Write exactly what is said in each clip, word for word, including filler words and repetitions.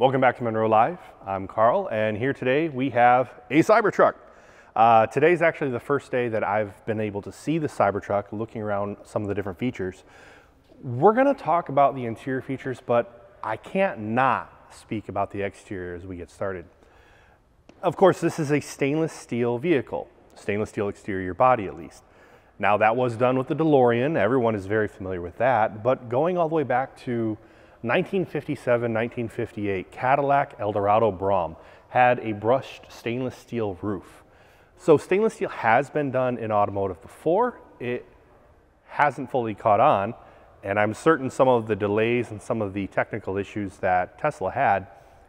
Welcome back to Munro Live. I'm Carl, and here today we have a Cybertruck. Uh, today's actually the first day that I've been able to see the Cybertruck, looking around some of the different features. We're gonna talk about the interior features, but I can't not speak about the exterior as we get started. Of course, this is a stainless steel vehicle, stainless steel exterior body at least. Now that was done with the DeLorean, everyone is very familiar with that, but going all the way back to nineteen fifty-seven, nineteen fifty-eight, Cadillac Eldorado Brougham had a brushed stainless steel roof. So stainless steel has been done in automotive before. It hasn't fully caught on, and I'm certain some of the delays and some of the technical issues that Tesla had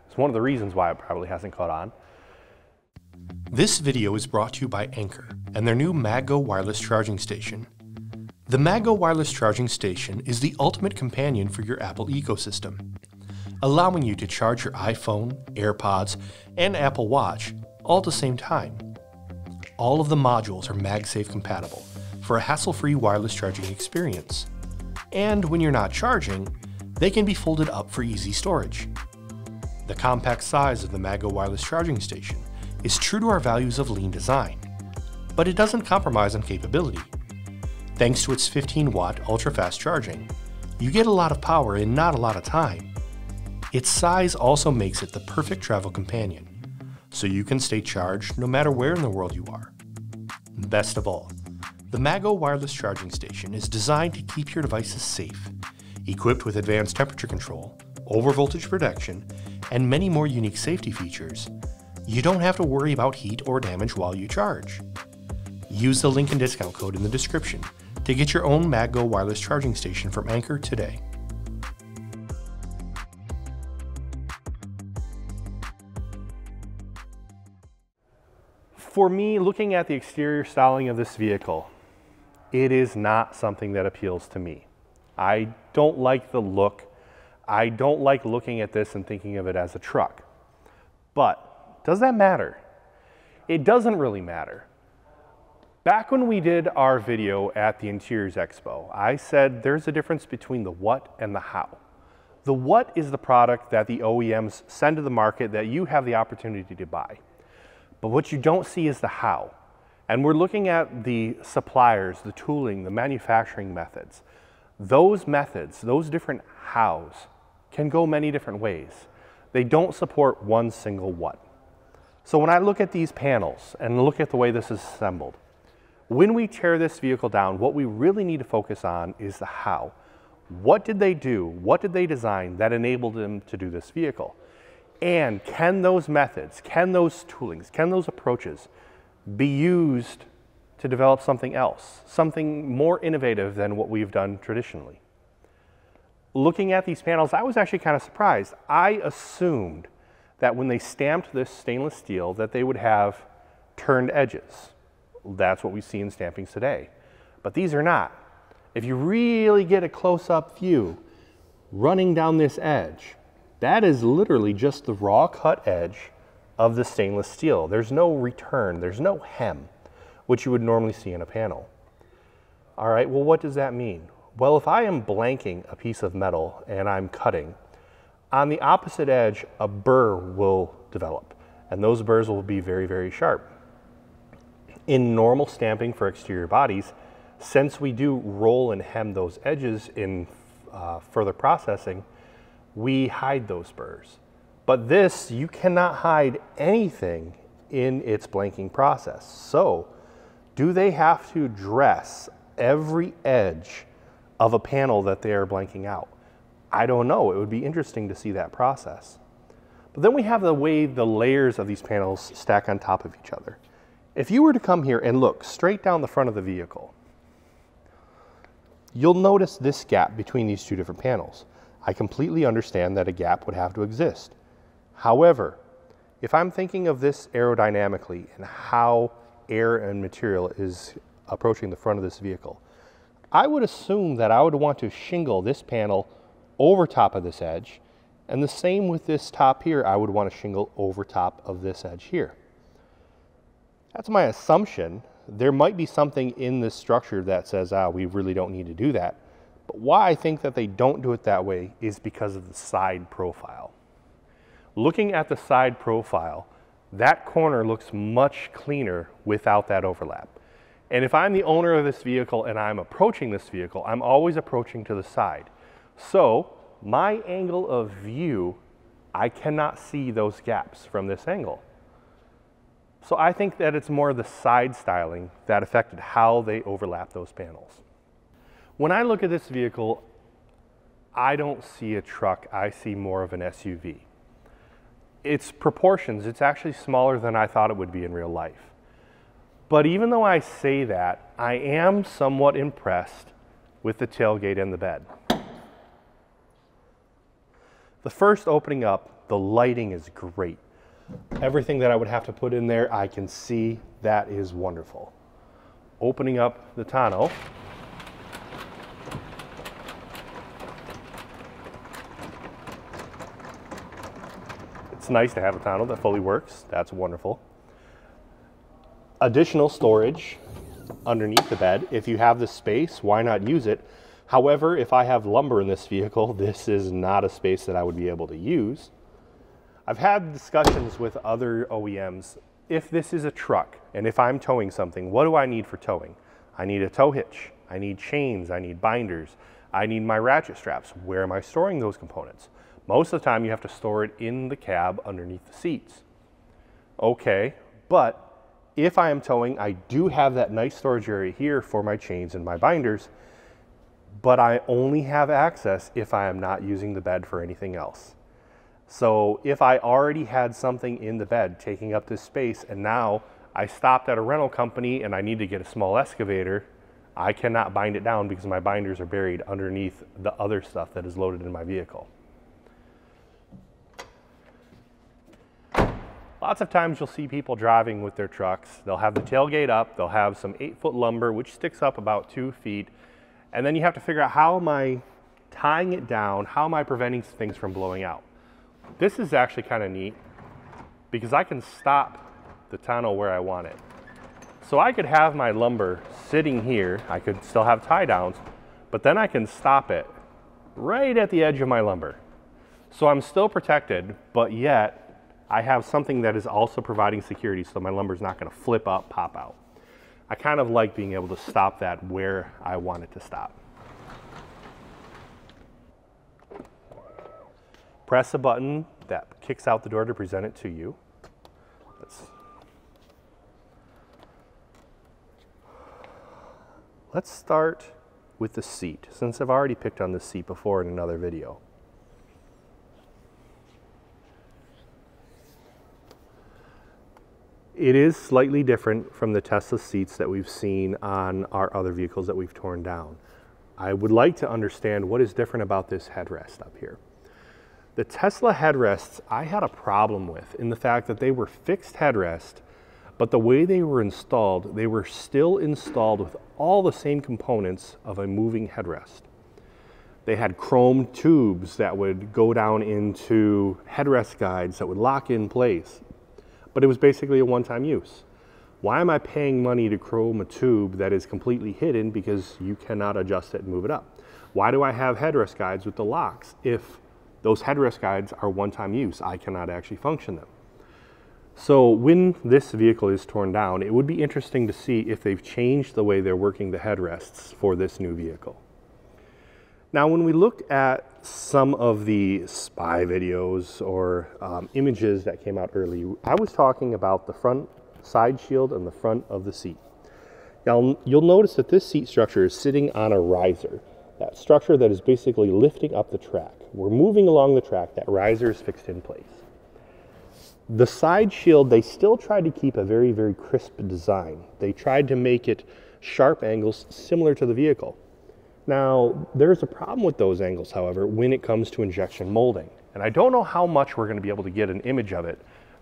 is one of the reasons why it probably hasn't caught on. This video is brought to you by Anker and their new MagGo wireless charging station. The MagGo wireless charging station is the ultimate companion for your Apple ecosystem, allowing you to charge your iPhone, AirPods, and Apple Watch all at the same time. All of the modules are MagSafe compatible for a hassle-free wireless charging experience. And when you're not charging, they can be folded up for easy storage. The compact size of the MagGo wireless charging station is true to our values of lean design, but it doesn't compromise on capability. Thanks to its fifteen watt ultra-fast charging, you get a lot of power in not a lot of time. Its size also makes it the perfect travel companion, so you can stay charged no matter where in the world you are. Best of all, the MagGo wireless charging station is designed to keep your devices safe, equipped with advanced temperature control, overvoltage protection, and many more unique safety features. You don't have to worry about heat or damage while you charge. Use the link and discount code in the description to get your own MagGo wireless charging station from Anker today. For me, looking at the exterior styling of this vehicle, it is not something that appeals to me. I don't like the look. I don't like looking at this and thinking of it as a truck. But does that matter? It doesn't really matter. Back when we did our video at the Interiors Expo, I said there's a difference between the what and the how. The what is the product that the O E Ms send to the market that you have the opportunity to buy. But what you don't see is the how. And we're looking at the suppliers, the tooling, the manufacturing methods. Those methods, those different hows, can go many different ways. They don't support one single what. So when I look at these panels and look at the way this is assembled, when we tear this vehicle down, what we really need to focus on is the how. What did they do? What did they design that enabled them to do this vehicle? And can those methods, can those toolings, can those approaches be used to develop something else, something more innovative than what we've done traditionally? Looking at these panels, I was actually kind of surprised. I assumed that when they stamped this stainless steel that they would have turned edges. That's what we see in stampings today, but these are not. If you really get a close-up view running down this edge, that is literally just the raw cut edge of the stainless steel. There's no return, there's no hem, which you would normally see in a panel. All right, well, what does that mean? Well, if I am blanking a piece of metal and I'm cutting, on the opposite edge, a burr will develop, and those burrs will be very, very sharp. In normal stamping for exterior bodies, since we do roll and hem those edges in uh, further processing, we hide those burrs. But this, you cannot hide anything in its blanking process. So do they have to dress every edge of a panel that they are blanking out? I don't know. It would be interesting to see that process. But then we have the way the layers of these panels stack on top of each other. If you were to come here and look straight down the front of the vehicle, you'll notice this gap between these two different panels. I completely understand that a gap would have to exist. However, if I'm thinking of this aerodynamically and how air and material is approaching the front of this vehicle, I would assume that I would want to shingle this panel over top of this edge, and the same with this top here, I would want to shingle over top of this edge here. That's my assumption. There might be something in this structure that says, ah, we really don't need to do that. But why I think that they don't do it that way is because of the side profile. looking at the side profile, that corner looks much cleaner without that overlap. And if I'm the owner of this vehicle and I'm approaching this vehicle, I'm always approaching to the side. So my angle of view, I cannot see those gaps from this angle. So I think that it's more the side styling that affected how they overlap those panels. When I look at this vehicle, I don't see a truck, I see more of an S U V. Its proportions, it's actually smaller than I thought it would be in real life. But even though I say that, I am somewhat impressed with the tailgate and the bed. The first opening up, the lighting is great. Everything that I would have to put in there, I can see. That is wonderful. Opening up the tonneau. It's nice to have a tonneau that fully works. That's wonderful. Additional storage underneath the bed. If you have the space, why not use it? However, if I have lumber in this vehicle, this is not a space that I would be able to use. I've had discussions with other O E Ms. If this is a truck and if I'm towing something, what do I need for towing? I need a tow hitch. I need chains. I need binders. I need my ratchet straps. Where am I storing those components? Most of the time you have to store it in the cab underneath the seats. Okay, but if I am towing, I do have that nice storage area here for my chains and my binders, but I only have access if I am not using the bed for anything else. So if I already had something in the bed taking up this space and now I stopped at a rental company and I need to get a small excavator, I cannot bind it down because my binders are buried underneath the other stuff that is loaded in my vehicle. Lots of times you'll see people driving with their trucks. They'll have the tailgate up, they'll have some eight foot lumber, which sticks up about two feet. And then you have to figure out, how am I tying it down? How am I preventing things from blowing out? This is actually kind of neat because I can stop the tonneau where I want it. So I could have my lumber sitting here. I could still have tie downs, but then I can stop it right at the edge of my lumber. So I'm still protected, but yet I have something that is also providing security so my lumber's not going to flip up, pop out. I kind of like being able to stop that where I want it to stop. Press a button that kicks out the door to present it to you. Let's, let's start with the seat, since I've already picked on this seat before in another video. It is slightly different from the Tesla seats that we've seen on our other vehicles that we've torn down. I would like to understand what is different about this headrest up here. The Tesla headrests, I had a problem with in the fact that they were fixed headrests, but the way they were installed, they were still installed with all the same components of a moving headrest. They had chrome tubes that would go down into headrest guides that would lock in place, but it was basically a one-time use. Why am I paying money to chrome a tube that is completely hidden because you cannot adjust it and move it up? Why do I have headrest guides with the locks if those headrest guides are one-time use? I cannot actually function them. So when this vehicle is torn down, it would be interesting to see if they've changed the way they're working the headrests for this new vehicle. Now, when we looked at some of the spy videos or um, images that came out early, I was talking about the front side shield and the front of the seat. Now, you'll notice that this seat structure is sitting on a riser, that structure that is basically lifting up the track. We're moving along the track, that riser is fixed in place. The side shield, they still tried to keep a very, very crisp design. They tried to make it sharp angles similar to the vehicle. Now, there's a problem with those angles, however, when it comes to injection molding. And I don't know how much we're gonna be able to get an image of it,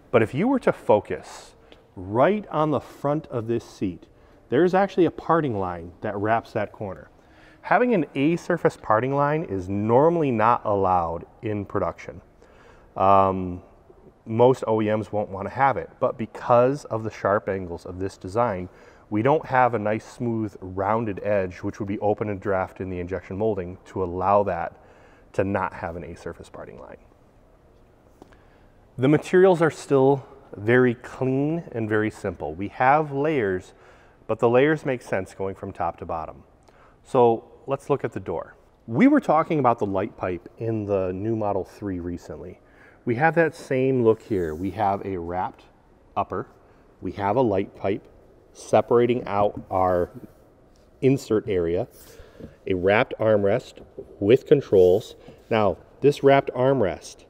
but if you were to focus right on the front of this seat, there's actually a parting line that wraps that corner. Having an A-surface parting line is normally not allowed in production. Um, most O E Ms won't want to have it, but because of the sharp angles of this design, we don't have a nice, smooth, rounded edge, which would be open and draft in the injection molding to allow that to not have an A-surface parting line. The materials are still very clean and very simple. We have layers, but the layers make sense going from top to bottom. So let's look at the door. We were talking about the light pipe in the new Model three recently. We have that same look here. We have a wrapped upper. We have a light pipe separating out our insert area, a wrapped armrest with controls. Now, this wrapped armrest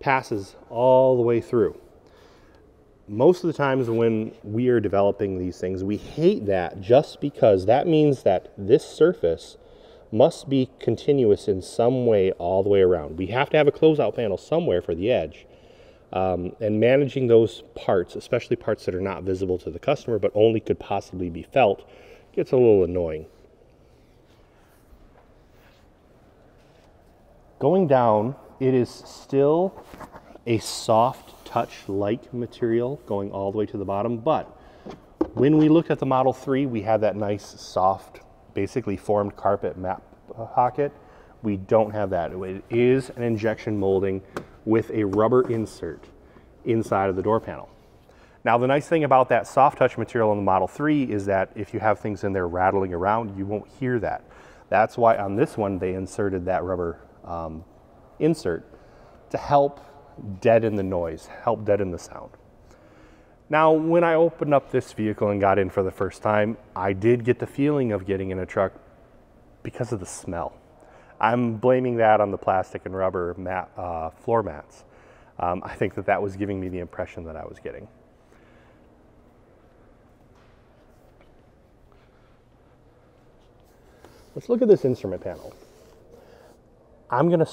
passes all the way through. Most of the times when we are developing these things, we hate that just because that means that this surface must be continuous in some way all the way around. We have to have a closeout panel somewhere for the edge. Um, and managing those parts, especially parts that are not visible to the customer but only could possibly be felt, gets a little annoying. Going down, it is still a soft touch-like material going all the way to the bottom, but when we looked at the Model three, we had that nice, soft, basically formed carpet map pocket. We don't have that. It is an injection molding with a rubber insert inside of the door panel. Now, the nice thing about that soft touch material in the Model three is that if you have things in there rattling around, you won't hear that. That's why on this one, they inserted that rubber um, insert to help deaden the noise, help deaden the sound. Now, when I opened up this vehicle and got in for the first time, I did get the feeling of getting in a truck because of the smell. I'm blaming that on the plastic and rubber mat, uh, floor mats. Um, I think that that was giving me the impression that I was getting. Let's look at this instrument panel. I'm going to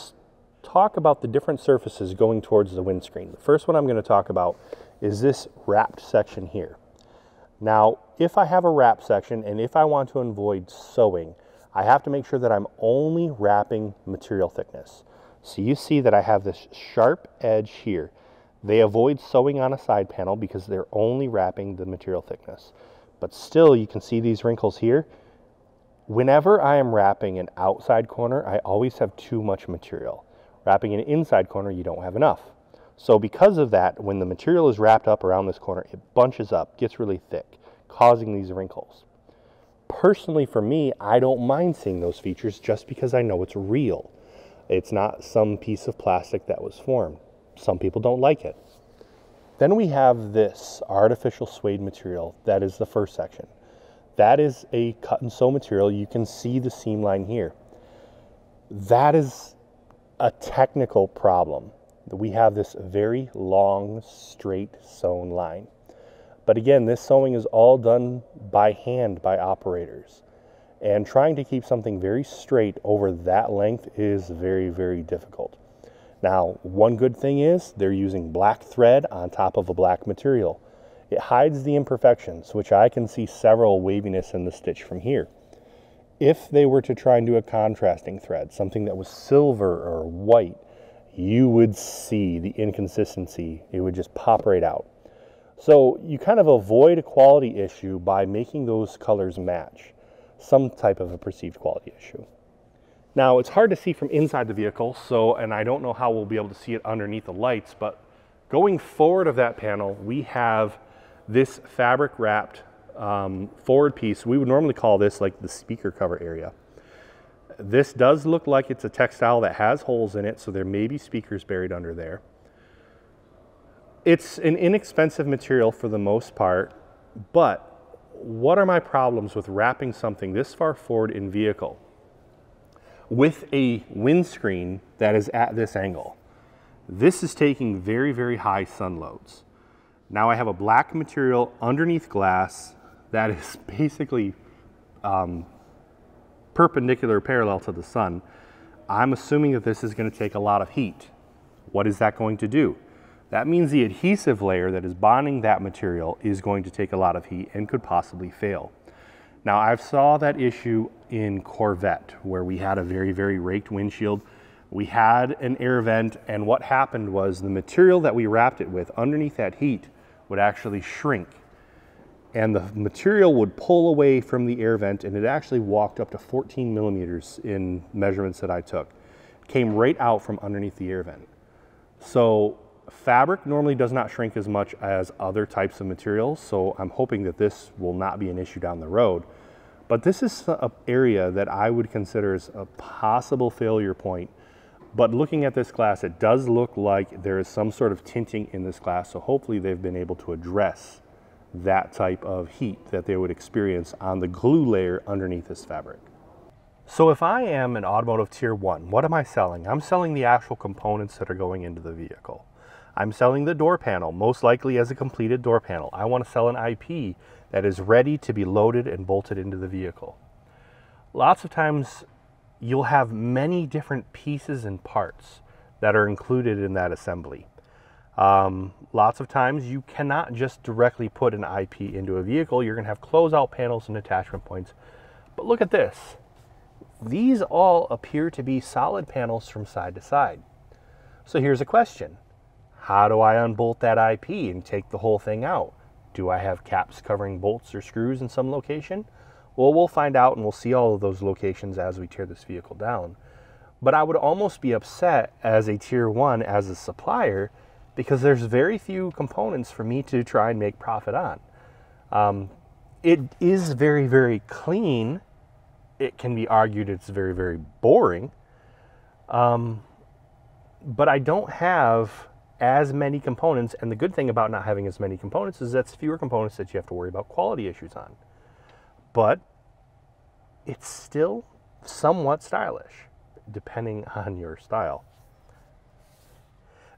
talk about the different surfaces going towards the windscreen. The first one I'm going to talk about is this wrapped section here. Now, if I have a wrap section and if I want to avoid sewing, I have to make sure that I'm only wrapping material thickness. So you see that I have this sharp edge here. They avoid sewing on a side panel because they're only wrapping the material thickness. But still, you can see these wrinkles here. Whenever I am wrapping an outside corner, I always have too much material. Wrapping an inside corner, you don't have enough. So because of that, when the material is wrapped up around this corner, it bunches up, gets really thick, causing these wrinkles. Personally, for me, I don't mind seeing those features just because I know it's real. It's not some piece of plastic that was formed. Some people don't like it. Then we have this artificial suede material. That is the first section. That is a cut and sew material. You can see the seam line here. That is a technical problem. We have this very long, straight sewn line. But again, this sewing is all done by hand by operators. And trying to keep something very straight over that length is very, very difficult. Now, one good thing is they're using black thread on top of a black material. It hides the imperfections, which I can see several waviness in the stitch from here. If they were to try and do a contrasting thread, something that was silver or white, you would see the inconsistency. It would just pop right out. So you kind of avoid a quality issue by making those colors match some type of a perceived quality issue. Now, it's hard to see from inside the vehicle, so, and I don't know how we'll be able to see it underneath the lights, but going forward of that panel, we have this fabric wrapped um, forward piece. We would normally call this like the speaker cover area. This does look like it's a textile that has holes in it, so there may be speakers buried under there. It's an inexpensive material for the most part, but what are my problems with wrapping something this far forward in vehicle with a windscreen that is at this angle? This is taking very, very high sun loads. Now I have a black material underneath glass that is basically um, perpendicular parallel to the sun. I'm assuming that this is going to take a lot of heat. What is that going to do? That means the adhesive layer that is bonding that material is going to take a lot of heat and could possibly fail. Now, I've saw that issue in Corvette where we had a very, very raked windshield. We had an air vent, and what happened was the material that we wrapped it with underneath that heat would actually shrink. And the material would pull away from the air vent, and it actually walked up to fourteen millimeters in measurements that I took. It came right out from underneath the air vent. So fabric normally does not shrink as much as other types of materials, so I'm hoping that this will not be an issue down the road. But this is an area that I would consider as a possible failure point. But looking at this glass, it does look like there is some sort of tinting in this glass, so hopefully they've been able to address that type of heat that they would experience on the glue layer underneath this fabric. So if I am an automotive tier one, what am I selling? I'm selling the actual components that are going into the vehicle. I'm selling the door panel, most likely as a completed door panel. I want to sell an I P that is ready to be loaded and bolted into the vehicle. Lots of times, you'll have many different pieces and parts that are included in that assembly. Um, lots of times you cannot just directly put an I P into a vehicle. You're going to have closeout panels and attachment points. But look at this. These all appear to be solid panels from side to side. So here's a question. How do I unbolt that I P and take the whole thing out? Do I have caps covering bolts or screws in some location? Well, we'll find out and we'll see all of those locations as we tear this vehicle down. But I would almost be upset as a tier one, as a supplier, because there's very few components for me to try and make profit on. Um, it is very, very clean. It can be argued it's very, very boring. Um, but I don't have as many components. And the good thing about not having as many components is that's fewer components that you have to worry about quality issues on. But it's still somewhat stylish, depending on your style.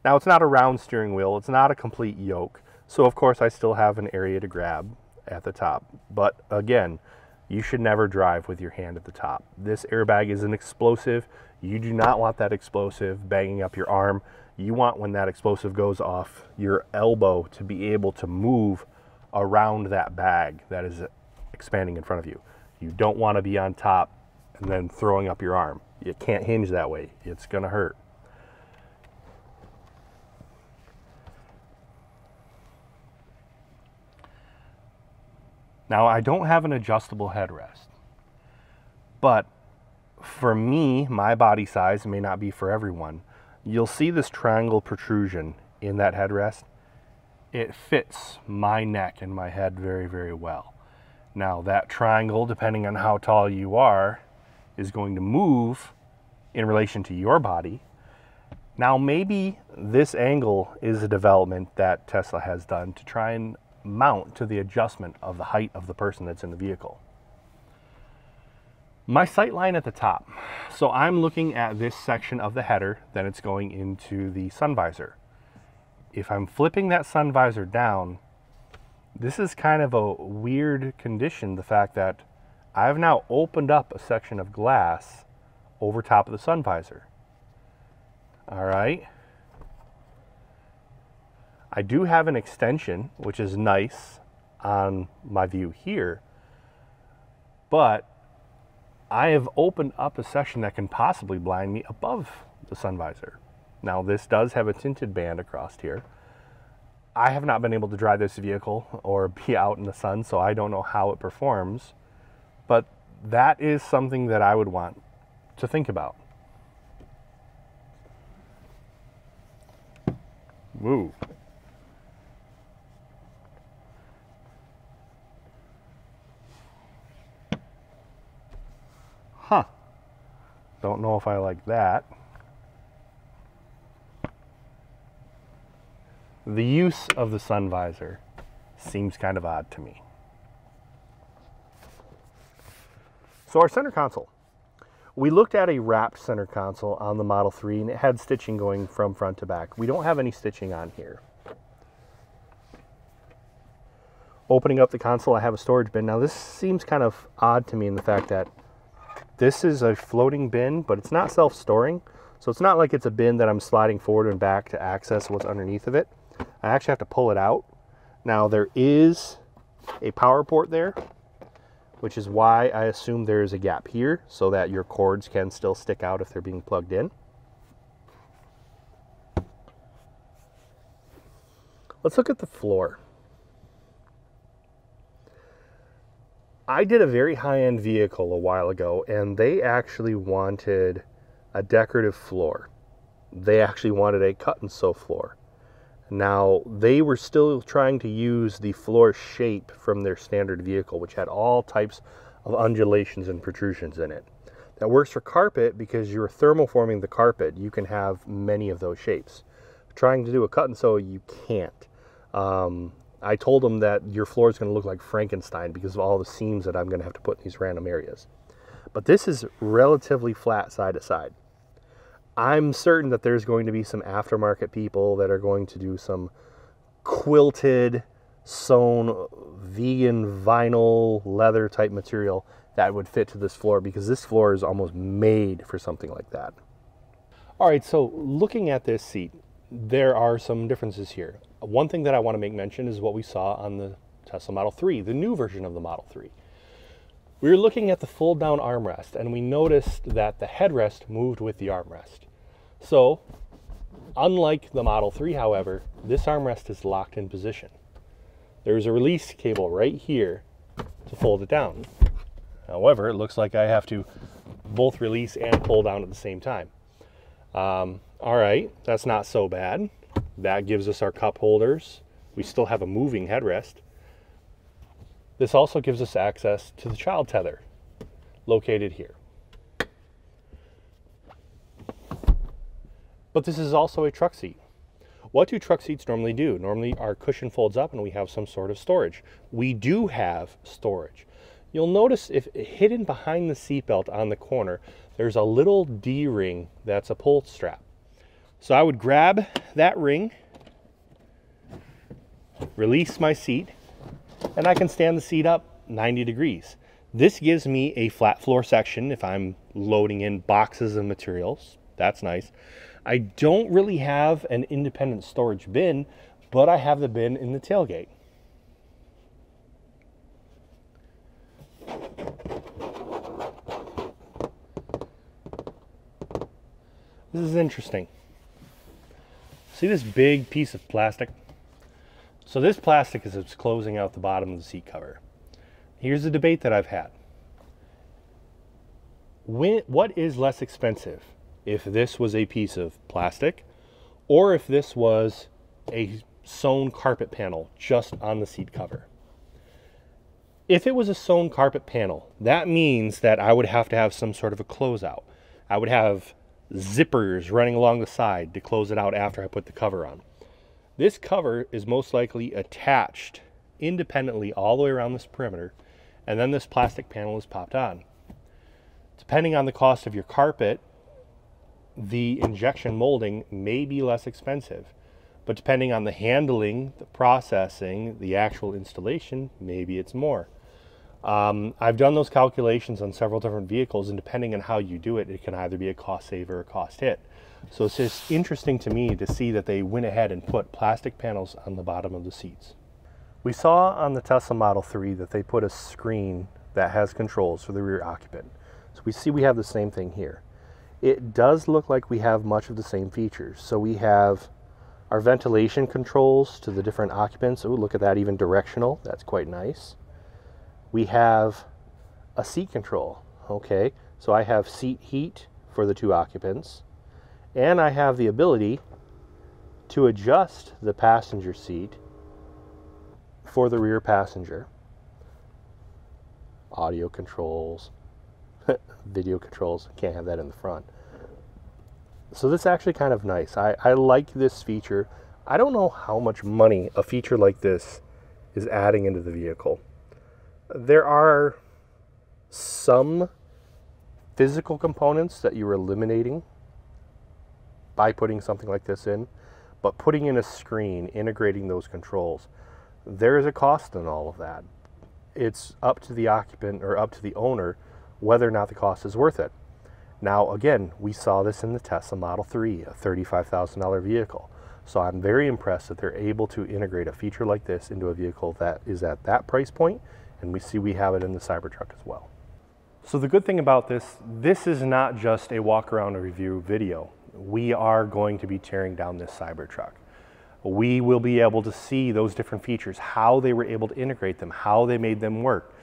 Now, it's not a round steering wheel. It's not a complete yoke. So, of course, I still have an area to grab at the top. But, again, you should never drive with your hand at the top. This airbag is an explosive. You do not want that explosive banging up your arm. You want, when that explosive goes off, your elbow to be able to move around that bag that is expanding in front of you. You don't want to be on top and then throwing up your arm. You can't hinge that way. It's going to hurt. Now, I don't have an adjustable headrest, but for me, my body size may not be for everyone. You'll see this triangle protrusion in that headrest. It fits my neck and my head very, very well. Now, that triangle, depending on how tall you are, is going to move in relation to your body. Now, maybe this angle is a development that Tesla has done to try and mount to the adjustment of the height of the person that's in the vehicle. My sight line at the top. So I'm looking at this section of the header, then it's going into the sun visor. If I'm flipping that sun visor down, this is kind of a weird condition, the fact that I've now opened up a section of glass over top of the sun visor. All right. I do have an extension, which is nice on my view here, but I have opened up a section that can possibly blind me above the sun visor. Now, this does have a tinted band across here. I have not been able to drive this vehicle or be out in the sun, so I don't know how it performs, but that is something that I would want to think about. Woo. Huh. Don't know if I like that. The use of the sun visor seems kind of odd to me. So our center console. We looked at a wrapped center console on the Model three, and it had stitching going from front to back. We don't have any stitching on here. Opening up the console, I have a storage bin. Now, this seems kind of odd to me in the fact that this is a floating bin, but it's not self-storing. So it's not like it's a bin that I'm sliding forward and back to access what's underneath of it. I actually have to pull it out. Now, there is a power port there, which is why I assume there is a gap here so that your cords can still stick out if they're being plugged in. Let's look at the floor. I did a very high-end vehicle a while ago, and they actually wanted a decorative floor. They actually wanted a cut-and-sew floor. Now, they were still trying to use the floor shape from their standard vehicle, which had all types of undulations and protrusions in it. That works for carpet because you're thermoforming the carpet. You can have many of those shapes. Trying to do a cut and sew, you can't. Um, I told them that your floor is going to look like Frankenstein because of all the seams that I'm going to have to put in these random areas. But this is relatively flat side to side. I'm certain that there's going to be some aftermarket people that are going to do some quilted, sewn, vegan, vinyl, leather type material that would fit to this floor, because this floor is almost made for something like that. All right, so looking at this seat, there are some differences here. One thing that I want to make mention is what we saw on the Tesla Model three, the new version of the Model three. We were looking at the fold-down armrest, and we noticed that the headrest moved with the armrest. So, unlike the Model three, however, this armrest is locked in position. There's a release cable right here to fold it down. However, it looks like I have to both release and pull down at the same time. Um, all right, that's not so bad. That gives us our cup holders. We still have a moving headrest. This also gives us access to the child tether located here. But this is also a truck seat. What do truck seats normally do? Normally our cushion folds up and we have some sort of storage. We do have storage. You'll notice if hidden behind the seatbelt on the corner, there's a little D-ring that's a pull strap. So I would grab that ring, release my seat, and I can stand the seat up ninety degrees. This gives me a flat floor section if I'm loading in boxes of materials. That's nice. I don't really have an independent storage bin, but I have the bin in the tailgate. This is interesting. See this big piece of plastic? So this plastic is it's closing out the bottom of the seat cover. Here's the debate that I've had. When, what is less expensive? If this was a piece of plastic, or if this was a sewn carpet panel just on the seat cover? If it was a sewn carpet panel, that means that I would have to have some sort of a closeout. I would have zippers running along the side to close it out after I put the cover on. This cover is most likely attached independently all the way around this perimeter, and then this plastic panel is popped on. Depending on the cost of your carpet, the injection molding may be less expensive, but depending on the handling, the processing, the actual installation, maybe it's more. Um, I've done those calculations on several different vehicles, and depending on how you do it, it can either be a cost saver or a cost hit. So it's just interesting to me to see that they went ahead and put plastic panels on the bottom of the seats. We saw on the Tesla Model three that they put a screen that has controls for the rear occupant. So we see we have the same thing here. It does look like we have much of the same features. So we have our ventilation controls to the different occupants. Oh, look at that, even directional. That's quite nice. We have a seat control. Okay, so I have seat heat for the two occupants. And I have the ability to adjust the passenger seat for the rear passenger. Audio controls, video controls, can't have that in the front. So this is actually kind of nice. I, I like this feature. I don't know how much money a feature like this is adding into the vehicle. There are some physical components that you're eliminating by putting something like this in, but putting in a screen, integrating those controls, there is a cost in all of that. It's up to the occupant or up to the owner whether or not the cost is worth it. Now again, we saw this in the Tesla Model three, a thirty-five thousand dollar vehicle. So I'm very impressed that they're able to integrate a feature like this into a vehicle that is at that price point, and we see we have it in the Cybertruck as well. So the good thing about this, this is not just a walk around and review video. We are going to be tearing down this Cybertruck. We will be able to see those different features, how they were able to integrate them, how they made them work.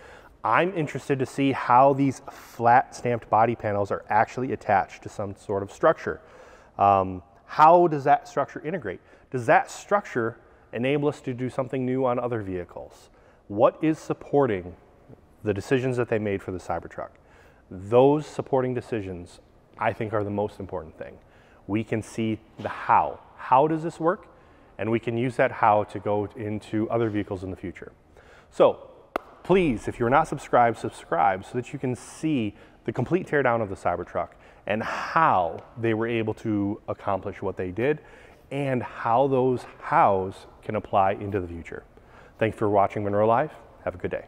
I'm interested to see how these flat stamped body panels are actually attached to some sort of structure. Um, how does that structure integrate? Does that structure enable us to do something new on other vehicles? What is supporting the decisions that they made for the Cybertruck? Those supporting decisions, I think, are the most important thing. We can see the how. How does this work? And we can use that how to go into other vehicles in the future. So please, if you're not subscribed, subscribe so that you can see the complete teardown of the Cybertruck and how they were able to accomplish what they did and how those hows can apply into the future. Thanks for watching Munro Live. Have a good day.